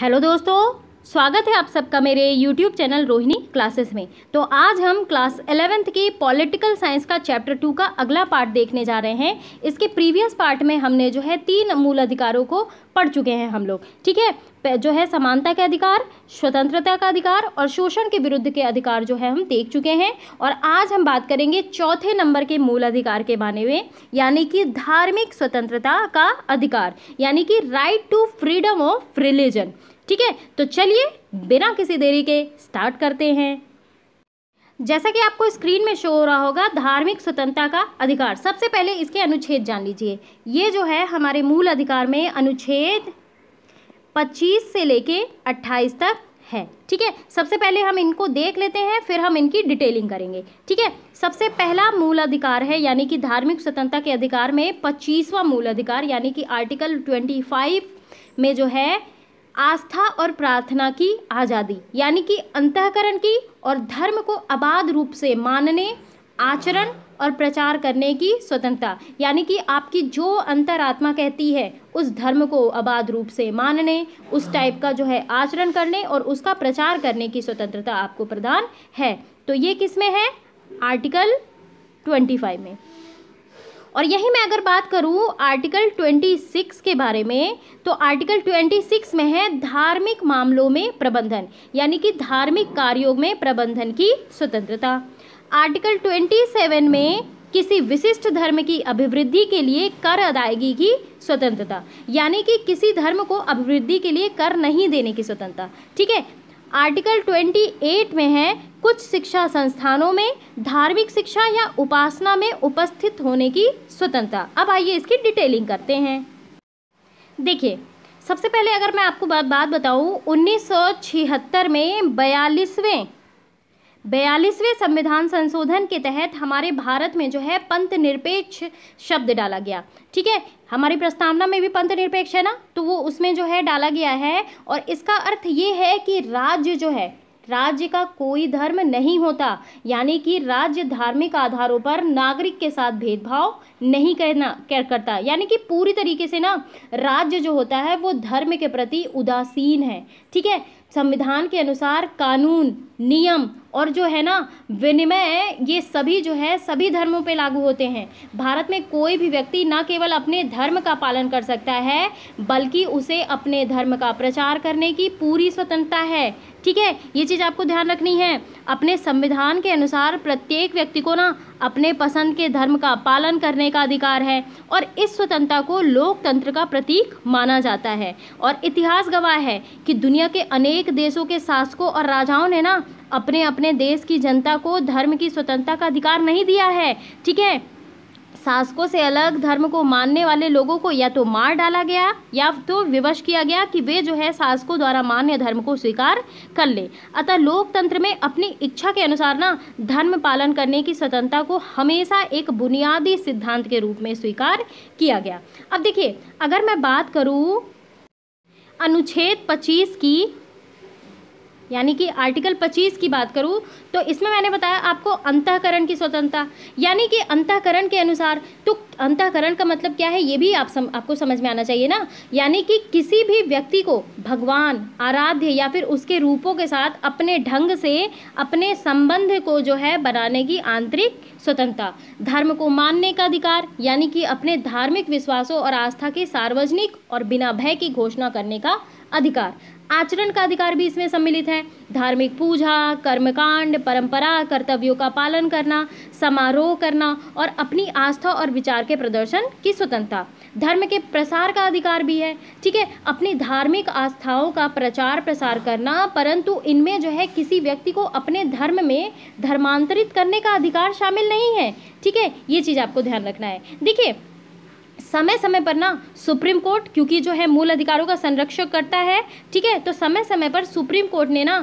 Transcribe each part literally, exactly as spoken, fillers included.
Hello दोस्तों, स्वागत है आप सबका मेरे यूट्यूब चैनल रोहिणी क्लासेस में। तो आज हम क्लास इलेवेंथ की पॉलिटिकल साइंस का चैप्टर टू का अगला पार्ट देखने जा रहे हैं। इसके प्रीवियस पार्ट में हमने जो है तीन मूल अधिकारों को पढ़ चुके हैं हम लोग, ठीक है। जो है समानता के अधिकार, स्वतंत्रता का अधिकार और शोषण के विरुद्ध के अधिकार जो है हम देख चुके हैं। और आज हम बात करेंगे चौथे नंबर के मूल अधिकार के बारे में, यानी कि धार्मिक स्वतंत्रता का अधिकार, यानी कि right to freedom of religion, ठीक है। तो चलिए बिना किसी देरी के स्टार्ट करते हैं। जैसा कि आपको स्क्रीन में शो हो रहा होगा, धार्मिक स्वतंत्रता का अधिकार। सबसे पहले इसके अनुच्छेद जान लीजिए। ये जो है हमारे मूल अधिकार में अनुच्छेद पच्चीस से लेके अट्ठाईस तक है, ठीक है। सबसे पहले हम इनको देख लेते हैं, फिर हम इनकी डिटेलिंग करेंगे, ठीक है। सबसे पहला मूल अधिकार है यानी कि धार्मिक स्वतंत्रता के अधिकार में पच्चीसवां मूल अधिकार यानी कि आर्टिकल ट्वेंटी फाइव में जो है आस्था और प्रार्थना की आज़ादी, यानी कि अंतःकरण की और धर्म को अबाध रूप से मानने, आचरण और प्रचार करने की स्वतंत्रता, यानी कि आपकी जो अंतरात्मा कहती है उस धर्म को अबाध रूप से मानने, उस टाइप का जो है आचरण करने और उसका प्रचार करने की स्वतंत्रता आपको प्रदान है। तो ये किस में है? आर्टिकल ट्वेंटी फाइव में। और यही मैं अगर बात करूं आर्टिकल छब्बीस के बारे में, तो आर्टिकल छब्बीस में है धार्मिक मामलों में प्रबंधन, यानी कि धार्मिक कार्यों में प्रबंधन की स्वतंत्रता। आर्टिकल सत्ताईस में किसी विशिष्ट धर्म की अभिवृद्धि के लिए कर अदायगी की स्वतंत्रता, यानी कि किसी धर्म को अभिवृद्धि के लिए कर नहीं देने की स्वतंत्रता, ठीक है। आर्टिकल अट्ठाईस में है कुछ शिक्षा संस्थानों में धार्मिक शिक्षा या उपासना में उपस्थित होने की स्वतंत्रता। अब आइए इसकी डिटेलिंग करते हैं। देखिए, सबसे पहले अगर मैं आपको बात बात बताऊं, उन्नीस सौ छिहत्तर में बयालीसवें बयालीसवें संविधान संशोधन के तहत हमारे भारत में जो है पंथ निरपेक्ष शब्द डाला गया, ठीक है। हमारी प्रस्तावना में भी पंथ निरपेक्ष है ना, तो वो उसमें जो है डाला गया है। और इसका अर्थ ये है कि राज्य जो है, राज्य का कोई धर्म नहीं होता, यानी कि राज्य धार्मिक आधारों पर नागरिक के साथ भेदभाव नहीं करना करता, यानी कि पूरी तरीके से ना राज्य जो होता है वो धर्म के प्रति उदासीन है, ठीक है। संविधान के अनुसार कानून, नियम और जो है ना विनिमय, ये सभी जो है सभी धर्मों पे लागू होते हैं। भारत में कोई भी व्यक्ति ना केवल अपने धर्म का पालन कर सकता है बल्कि उसे अपने धर्म का प्रचार करने की पूरी स्वतंत्रता है, ठीक है। ये चीज़ आपको ध्यान रखनी है। अपने संविधान के अनुसार प्रत्येक व्यक्ति को ना अपने पसंद के धर्म का पालन करने का अधिकार है और इस स्वतंत्रता को लोकतंत्र का प्रतीक माना जाता है। और इतिहास गवाह है कि दुनिया के अनेक देशों के शासकों और राजाओं ने ना अपने अपने देश की जनता को धर्म की स्वतंत्रता का अधिकार नहीं दिया है, ठीक है। शासकों से अलग धर्म को मानने वाले लोगों को या तो मार डाला गया या तो विवश किया गया कि वे जो है शासकों द्वारा मान्य धर्म को स्वीकार कर ले। अतः लोकतंत्र में अपनी इच्छा के अनुसार ना धर्म पालन करने की स्वतंत्रता को हमेशा एक बुनियादी सिद्धांत के रूप में स्वीकार किया गया। अब देखिए, अगर मैं बात करूं अनुच्छेद पच्चीस की, यानी कि आर्टिकल पच्चीस की बात करूं, तो इसमें मैंने बताया आपको अंतःकरण की स्वतंत्रता, यानी कि अंतःकरण के अनुसार। तो अंतःकरण का मतलब क्या है ये भी आप सम, आपको समझ में आना चाहिए ना, यानी कि किसी भी व्यक्ति को भगवान, आराध्य या फिर उसके रूपों के साथ अपने ढंग से अपने संबंध को जो है बनाने की आंतरिक स्वतंत्रता। धर्म को मानने का अधिकार, यानी कि अपने धार्मिक विश्वासों और आस्था की सार्वजनिक और बिना भय की घोषणा करने का अधिकार। आचरण का अधिकार भी इसमें सम्मिलित है। धार्मिक पूजा, कर्मकांड, परंपरा, कर्तव्यों का पालन करना, समारोह करना और अपनी आस्था और विचार के प्रदर्शन की स्वतंत्रता। धर्म के प्रसार का अधिकार भी है, ठीक है। अपनी धार्मिक आस्थाओं का प्रचार प्रसार करना, परंतु इनमें जो है किसी व्यक्ति को अपने धर्म में धर्मांतरित करने का अधिकार शामिल नहीं है, ठीक है। ये चीज़ आपको ध्यान रखना है। देखिए, समय समय पर ना सुप्रीम कोर्ट, क्योंकि जो है मूल अधिकारों का संरक्षण करता है, ठीक है, तो समय समय पर सुप्रीम कोर्ट ने ना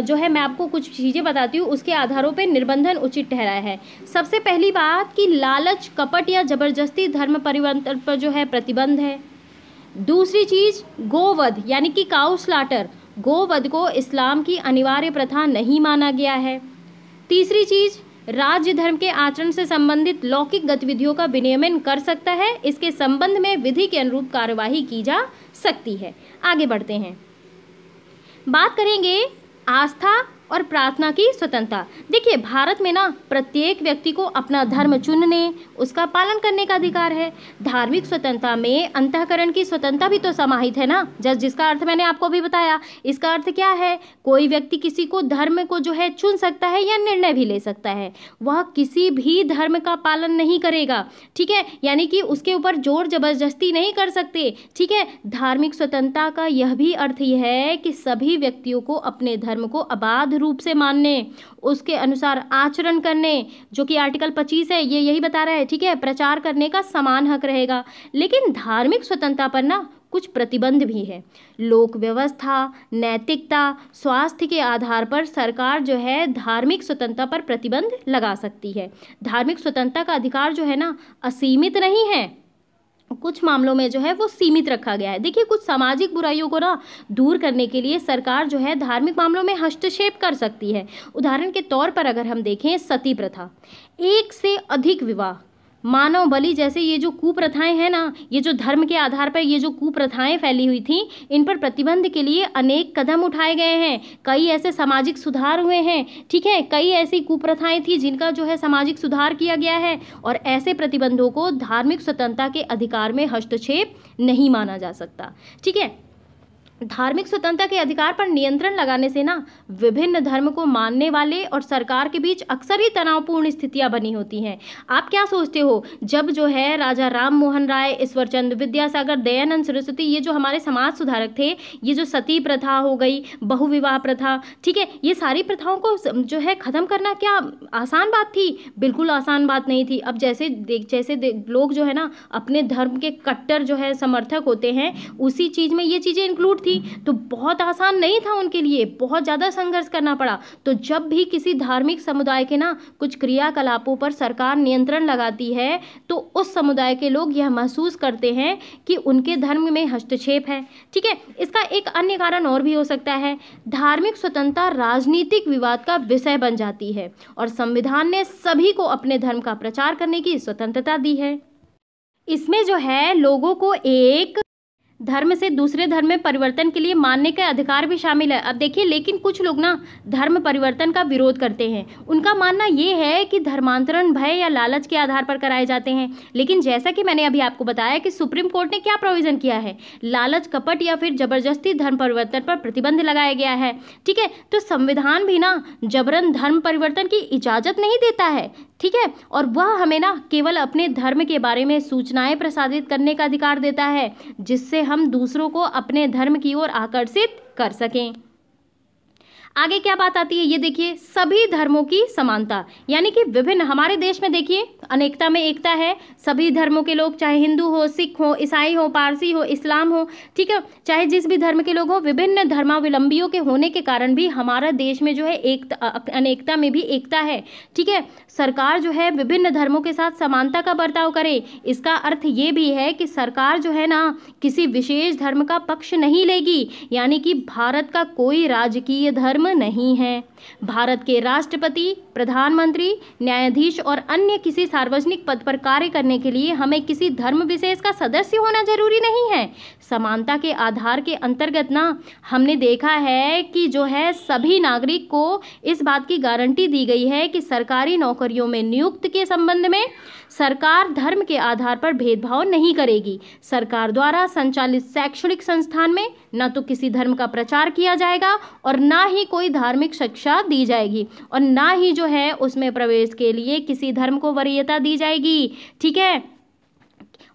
जो है, मैं आपको कुछ चीज़ें बताती हूँ, उसके आधारों पे निर्बंधन उचित ठहराया है। सबसे पहली बात कि लालच, कपट या जबरदस्ती धर्म परिवर्तन पर जो है प्रतिबंध है। दूसरी चीज़ गोवध, यानी कि काउ स्लाटर, गोवध को इस्लाम की अनिवार्य प्रथा नहीं माना गया है। तीसरी चीज़, राज्य धर्म के आचरण से संबंधित लौकिक गतिविधियों का विनियमन कर सकता है, इसके संबंध में विधि के अनुरूप कार्यवाही की जा सकती है। आगे बढ़ते हैं। बात करेंगे आस्था और प्रार्थना की स्वतंत्रता। देखिए भारत में ना प्रत्येक व्यक्ति को अपना धर्म चुनने, उसका पालन करने का अधिकार है। धार्मिक स्वतंत्रता में अंतःकरण की स्वतंत्रता भी तो समाहित है ना, जस जिसका अर्थ मैंने आपको भी बताया। इसका अर्थ क्या है, कोई व्यक्ति किसी को धर्म को जो है चुन सकता है या निर्णय भी ले सकता है। वह किसी भी धर्म का पालन नहीं करेगा, ठीक है, यानी कि उसके ऊपर जोर जबरदस्ती नहीं कर सकते, ठीक है। धार्मिक स्वतंत्रता का यह भी अर्थ यह है कि सभी व्यक्तियों को अपने धर्म को अबाध रूप से मानने, उसके अनुसार आचरण करने, जो कि आर्टिकल पच्चीस है, ये यही बता रहा है, ठीक है, प्रचार करने का समान हक रहेगा। लेकिन धार्मिक स्वतंत्रता पर ना कुछ प्रतिबंध भी है। लोक व्यवस्था, नैतिकता, स्वास्थ्य के आधार पर सरकार जो है धार्मिक स्वतंत्रता पर प्रतिबंध लगा सकती है। धार्मिक स्वतंत्रता का अधिकार जो है ना असीमित नहीं है, कुछ मामलों में जो है वो सीमित रखा गया है। देखिए कुछ सामाजिक बुराइयों को ना दूर करने के लिए सरकार जो है धार्मिक मामलों में हस्तक्षेप कर सकती है। उदाहरण के तौर पर अगर हम देखें सती प्रथा, एक से अधिक विवाह, मानव बलि जैसे ये जो कुप्रथाएं हैं ना, ये जो धर्म के आधार पर ये जो कुप्रथाएं फैली हुई थीं, इन पर प्रतिबंध के लिए अनेक कदम उठाए गए हैं। कई ऐसे सामाजिक सुधार हुए हैं, ठीक है, कई ऐसी कुप्रथाएं थी जिनका जो है सामाजिक सुधार किया गया है, और ऐसे प्रतिबंधों को धार्मिक स्वतंत्रता के अधिकार में हस्तक्षेप नहीं माना जा सकता, ठीक है। धार्मिक स्वतंत्रता के अधिकार पर नियंत्रण लगाने से ना विभिन्न धर्म को मानने वाले और सरकार के बीच अक्सर ही तनावपूर्ण स्थितियां बनी होती हैं। आप क्या सोचते हो, जब जो है राजा राम मोहन रॉय, ईश्वर चंद्र विद्यासागर, दयानंद सरस्वती, ये जो हमारे समाज सुधारक थे, ये जो सती प्रथा हो गई, बहुविवाह प्रथा, ठीक है, ये सारी प्रथाओं को जो है ख़त्म करना क्या आसान बात थी? बिल्कुल आसान बात नहीं थी। अब जैसे जैसे लोग जो है ना अपने धर्म के कट्टर जो है समर्थक होते हैं, उसी चीज़ में ये चीज़ें इंक्लूड थी, तो बहुत आसान नहीं था उनके लिए, बहुत ज्यादा संघर्ष करना पड़ा। तो जब भी किसी धार्मिक समुदाय के ना कुछ क्रियाकलापों पर सरकार नियंत्रण लगाती है, तो उस समुदाय के लोग यह महसूस करते हैं कि उनके धर्म में हस्तक्षेप है, ठीक है। इसका एक अन्य कारण और भी हो सकता है, धार्मिक स्वतंत्रता राजनीतिक विवाद का विषय बन जाती है, और संविधान ने सभी को अपने धर्म का प्रचार करने की स्वतंत्रता दी है। इसमें जो है लोगों को एक धर्म से दूसरे धर्म में परिवर्तन के लिए मानने का अधिकार भी शामिल है। अब देखिए, लेकिन कुछ लोग ना धर्म परिवर्तन का विरोध करते हैं। उनका मानना ये है कि धर्मांतरण भय या लालच के आधार पर कराए जाते हैं। लेकिन जैसा कि मैंने अभी आपको बताया कि सुप्रीम कोर्ट ने क्या प्रोविज़न किया है, लालच, कपट या फिर जबरदस्ती धर्म परिवर्तन पर प्रतिबंध लगाया गया है, ठीक है। तो संविधान भी ना जबरन धर्म परिवर्तन की इजाज़त नहीं देता है, ठीक है, और वह हमें ना केवल अपने धर्म के बारे में सूचनाएं प्रसारित करने का अधिकार देता है, जिससे हम दूसरों को अपने धर्म की ओर आकर्षित कर सकें। आगे क्या बात आती है, ये देखिए, सभी धर्मों की समानता, यानी कि विभिन्न, हमारे देश में देखिए अनेकता में एकता है। सभी धर्मों के लोग, चाहे हिंदू हो, सिख हो, ईसाई हो, पारसी हो, इस्लाम हो, ठीक है, चाहे जिस भी धर्म के लोग हो, विभिन्न धर्मावलंबियों के होने के कारण भी हमारा देश में जो है एकता, अनेकता में भी एकता है, ठीक है। सरकार जो है विभिन्न धर्मों के साथ समानता का बर्ताव करे, इसका अर्थ ये भी है कि सरकार जो है ना किसी विशेष धर्म का पक्ष नहीं लेगी, यानी कि भारत का कोई राजकीय धर्म नहीं है। भारत के राष्ट्रपति, प्रधानमंत्री, न्यायाधीश और अन्य किसी सार्वजनिक पद पर कार्य करने के लिए हमें किसी धर्म विशेष का सदस्य होना जरूरी नहीं है। समानता के आधार के अंतर्गत ना हमने देखा है कि जो है सभी नागरिक को इस बात की गारंटी दी गई है कि सरकारी नौकरियों में नियुक्ति के संबंध में सरकार धर्म के आधार पर भेदभाव नहीं करेगी। सरकार द्वारा संचालित शैक्षणिक संस्थान में न तो किसी धर्म का प्रचार किया जाएगा और ना ही कोई धार्मिक शिक्षा दी जाएगी, और ना ही जो है उसमें प्रवेश के लिए किसी धर्म को वरीयता दी जाएगी, ठीक है।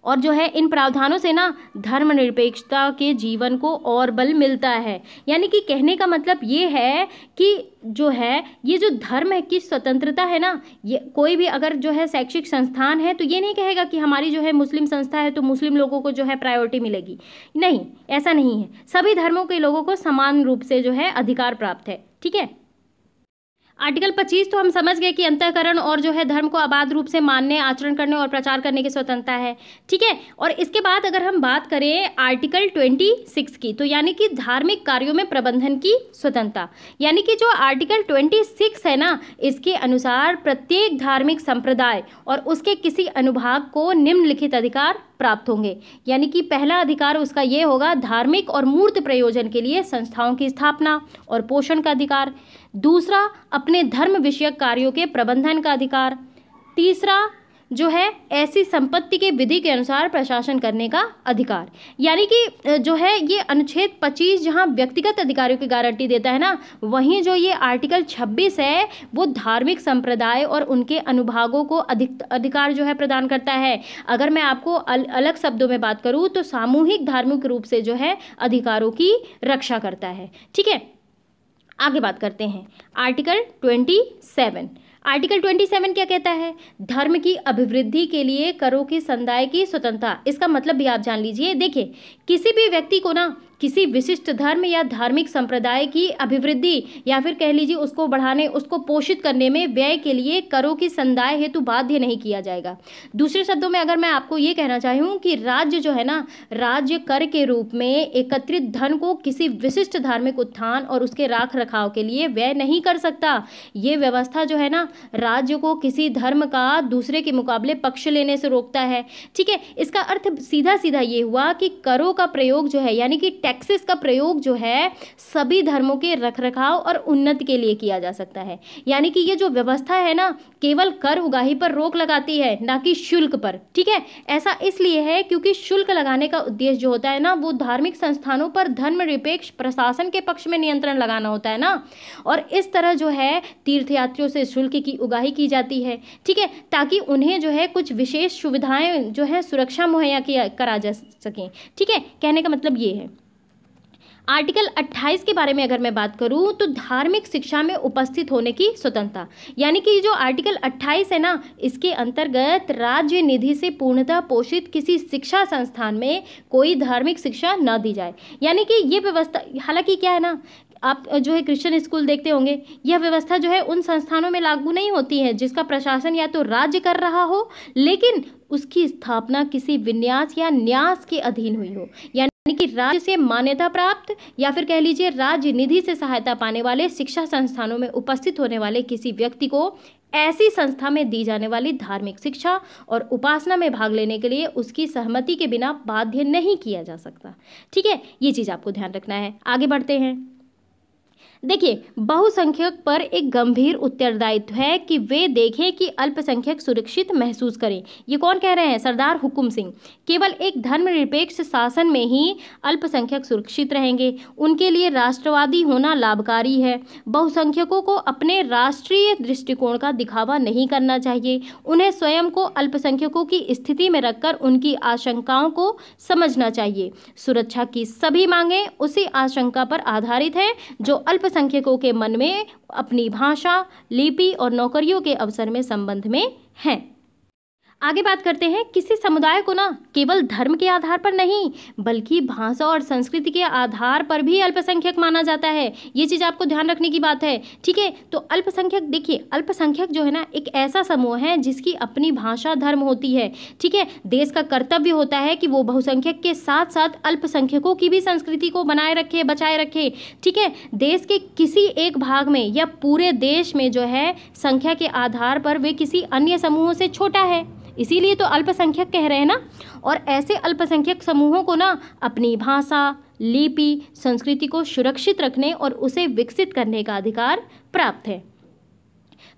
और जो है इन प्रावधानों से ना धर्मनिरपेक्षता के जीवन को और बल मिलता है। यानी कि कहने का मतलब ये है कि जो है ये जो धर्म की स्वतंत्रता है ना, ये कोई भी अगर जो है शैक्षिक संस्थान है तो ये नहीं कहेगा कि हमारी जो है मुस्लिम संस्था है तो मुस्लिम लोगों को जो है प्रायोरिटी मिलेगी, नहीं, ऐसा नहीं है। सभी धर्मों के लोगों को समान रूप से जो है अधिकार प्राप्त है, ठीक है। आर्टिकल पच्चीस तो हम समझ गए कि अंतःकरण और जो है धर्म को अबाध रूप से मानने, आचरण करने और प्रचार करने की स्वतंत्रता है, ठीक है। और इसके बाद अगर हम बात करें आर्टिकल छब्बीस की, तो यानी कि धार्मिक कार्यों में प्रबंधन की स्वतंत्रता, यानी कि जो आर्टिकल छब्बीस है ना, इसके अनुसार प्रत्येक धार्मिक संप्रदाय और उसके किसी अनुभाग को निम्नलिखित अधिकार प्राप्त होंगे। यानी कि पहला अधिकार उसका ये होगा धार्मिक और मूर्त प्रयोजन के लिए संस्थाओं की स्थापना और पोषण का अधिकार। दूसरा अपने धर्म विषयक कार्यों के प्रबंधन का अधिकार। तीसरा जो है ऐसी संपत्ति के विधि के अनुसार प्रशासन करने का अधिकार। यानी कि जो है ये अनुच्छेद पच्चीस जहां व्यक्तिगत अधिकारों की गारंटी देता है ना, वहीं जो ये आर्टिकल छब्बीस है वो धार्मिक संप्रदाय और उनके अनुभागों को अधिक अधिकार जो है प्रदान करता है। अगर मैं आपको अल, अलग शब्दों में बात करूँ तो सामूहिक धार्मिक रूप से जो है अधिकारों की रक्षा करता है। ठीक है, आगे बात करते हैं आर्टिकल ट्वेंटी सेवन। आर्टिकल सत्ताईस क्या कहता है, धर्म की अभिवृद्धि के लिए करों की संदाय की स्वतंत्रता। इसका मतलब भी आप जान लीजिए। देखिए, किसी भी व्यक्ति को ना किसी विशिष्ट धर्म या धार्मिक संप्रदाय की अभिवृद्धि या फिर कह लीजिए उसको बढ़ाने, उसको पोषित करने में व्यय के लिए करों की संदाय हेतु बाध्य नहीं किया जाएगा। दूसरे शब्दों में अगर मैं आपको ये कहना चाहूँ कि राज्य जो है ना, राज्य कर के रूप में एकत्रित धन को किसी विशिष्ट धार्मिक उत्थान और उसके राख रखाव के लिए व्यय नहीं कर सकता। ये व्यवस्था जो है ना राज्य को किसी धर्म का दूसरे के मुकाबले पक्ष लेने से रोकता है। ठीक है, इसका अर्थ सीधा सीधा ये हुआ कि करों का प्रयोग जो है यानी कि टैक्सेस का प्रयोग जो है सभी धर्मों के रखरखाव और उन्नति के लिए किया जा सकता है। यानी कि ये जो व्यवस्था है ना केवल कर उगाही पर रोक लगाती है, ना कि शुल्क पर। ठीक है, ऐसा इसलिए है क्योंकि शुल्क लगाने का उद्देश्य जो होता है ना वो धार्मिक संस्थानों पर धर्मनिरपेक्ष प्रशासन के पक्ष में नियंत्रण लगाना होता है ना, और इस तरह जो है तीर्थयात्रियों से शुल्क की उगाही की जाती है। ठीक है, ताकि उन्हें जो है कुछ विशेष सुविधाएं जो है सुरक्षा मुहैया करा जा सकें। ठीक है, कहने का मतलब ये है। आर्टिकल अट्ठाईस के बारे में अगर मैं बात करूं तो धार्मिक शिक्षा में उपस्थित होने की स्वतंत्रता। यानी कि जो आर्टिकल अट्ठाईस है ना इसके अंतर्गत राज्य निधि से पूर्णतः पोषित किसी शिक्षा संस्थान में कोई धार्मिक शिक्षा न दी जाए। यानी कि ये व्यवस्था, हालांकि क्या है ना आप जो है क्रिश्चियन स्कूल देखते होंगे, यह व्यवस्था जो है उन संस्थानों में लागू नहीं होती है जिसका प्रशासन या तो राज्य कर रहा हो लेकिन उसकी स्थापना किसी विन्यास या न्यास के अधीन हुई हो। यानी कि राज्य से मान्यता प्राप्त या फिर कह लीजिए राज्य निधि से सहायता पाने वाले शिक्षा संस्थानों में उपस्थित होने वाले किसी व्यक्ति को ऐसी संस्था में दी जाने वाली धार्मिक शिक्षा और उपासना में भाग लेने के लिए उसकी सहमति के बिना बाध्य नहीं किया जा सकता। ठीक है, ये चीज़ आपको ध्यान रखना है। आगे बढ़ते हैं। देखिए, बहुसंख्यक पर एक गंभीर उत्तरदायित्व है कि वे देखें कि अल्पसंख्यक सुरक्षित महसूस करें। ये कौन कह रहे हैं? सरदार हुकुम सिंह। केवल एक धर्मनिरपेक्ष शासन में ही अल्पसंख्यक सुरक्षित रहेंगे, उनके लिए राष्ट्रवादी होना लाभकारी है। बहुसंख्यकों को अपने राष्ट्रीय दृष्टिकोण का दिखावा नहीं करना चाहिए। उन्हें स्वयं को अल्पसंख्यकों की स्थिति में रखकर उनकी आशंकाओं को समझना चाहिए। सुरक्षा की सभी मांगें उसी आशंका पर आधारित हैं जो अल्प संख्यकों के मन में अपनी भाषा, लिपि और नौकरियों के अवसर में संबंध में हैं। आगे बात करते हैं, किसी समुदाय को ना केवल धर्म के आधार पर नहीं बल्कि भाषा और संस्कृति के आधार पर भी अल्पसंख्यक माना जाता है। ये चीज़ आपको ध्यान रखने की बात है। ठीक है, तो अल्पसंख्यक, देखिए अल्पसंख्यक जो है ना एक ऐसा समूह है जिसकी अपनी भाषा, धर्म होती है। ठीक है, देश का कर्तव्य होता है कि वो बहुसंख्यक के साथ साथ अल्पसंख्यकों की भी संस्कृति को बनाए रखे, बचाए रखे। ठीक है, देश के किसी एक भाग में या पूरे देश में जो है संख्या के आधार पर वे किसी अन्य समूह से छोटा है, इसीलिए तो अल्पसंख्यक कह रहे हैं ना। और ऐसे अल्पसंख्यक समूहों को ना अपनी भाषा, लिपि, संस्कृति को सुरक्षित रखने और उसे विकसित करने का अधिकार प्राप्त है।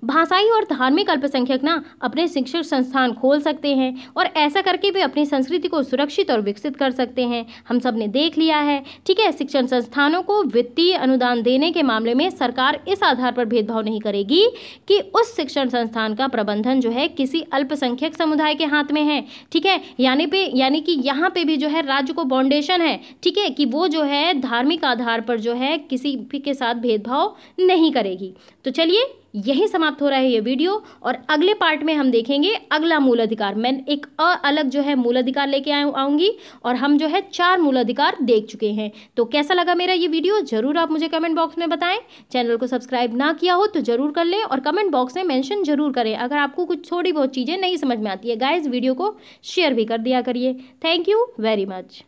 भाषाई और धार्मिक अल्पसंख्यक ना अपने शिक्षण संस्थान खोल सकते हैं और ऐसा करके वे अपनी संस्कृति को सुरक्षित और विकसित कर सकते हैं। हम सब ने देख लिया है। ठीक है, शिक्षण संस्थानों को वित्तीय अनुदान देने के मामले में सरकार इस आधार पर भेदभाव नहीं करेगी कि उस शिक्षण संस्थान का प्रबंधन जो है किसी अल्पसंख्यक समुदाय के हाथ में है। ठीक है, यानी पे यानी कि यहाँ पे भी जो है राज्य को बाउंडेशन है। ठीक है, कि वो जो है धार्मिक आधार पर जो है किसी भी के साथ भेदभाव नहीं करेगी। तो चलिए, यही समाप्त हो रहा है ये वीडियो, और अगले पार्ट में हम देखेंगे अगला मूल अधिकार। मैं एक अलग जो है मूल अधिकार लेके आऊँगी और हम जो है चार मूल अधिकार देख चुके हैं। तो कैसा लगा मेरा ये वीडियो जरूर आप मुझे कमेंट बॉक्स में बताएं। चैनल को सब्सक्राइब ना किया हो तो जरूर कर लें और कमेंट बॉक्स में मेंशन जरूर करें अगर आपको कुछ थोड़ी बहुत चीज़ें नहीं समझ में आती है। गाइज, वीडियो को शेयर भी कर दिया करिए। Thank you very much.